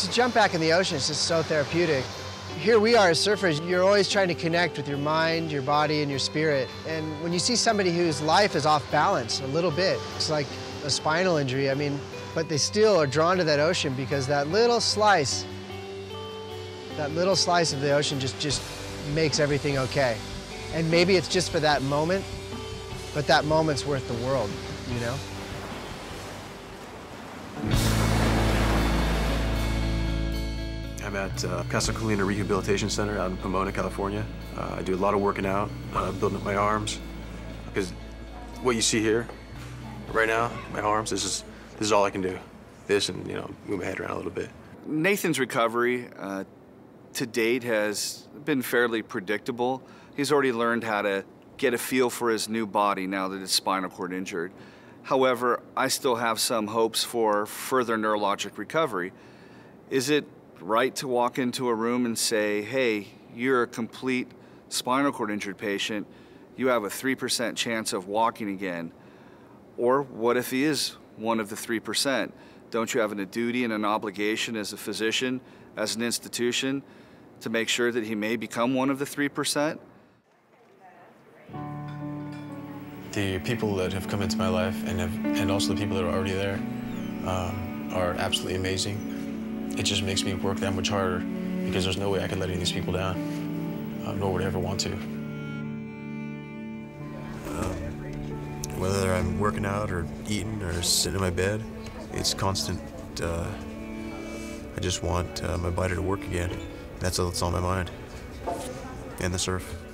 To jump back in the ocean is just so therapeutic. Here we are as surfers, you're always trying to connect with your mind, your body, and your spirit. And when you see somebody whose life is off balance a little bit, it's like a spinal injury, I mean, but they still are drawn to that ocean because that little slice of the ocean just makes everything okay. And maybe it's just for that moment, but that moment's worth the world, you know? I'm at Casa Colina Rehabilitation Center out in Pomona, California. I do a lot of working out, building up my arms, because what you see here right now, my arms, this is all I can do. This and, you know, move my head around a little bit. Nathan's recovery to date has been fairly predictable. He's already learned how to get a feel for his new body now that his spinal cord injured. However, I still have some hopes for further neurologic recovery. Is it right to walk into a room and say, hey, you're a complete spinal cord injured patient, you have a 3% chance of walking again? Or what if he is one of the 3%? Don't you have a duty and an obligation as a physician, as an institution, to make sure that he may become one of the 3%? The people that have come into my life and also the people that are already there are absolutely amazing. It just makes me work that much harder because there's no way I could let any of these people down, nor would I ever want to. Whether I'm working out or eating or sitting in my bed, it's constant. I just want my body to work again. That's all that's on my mind. And the surf.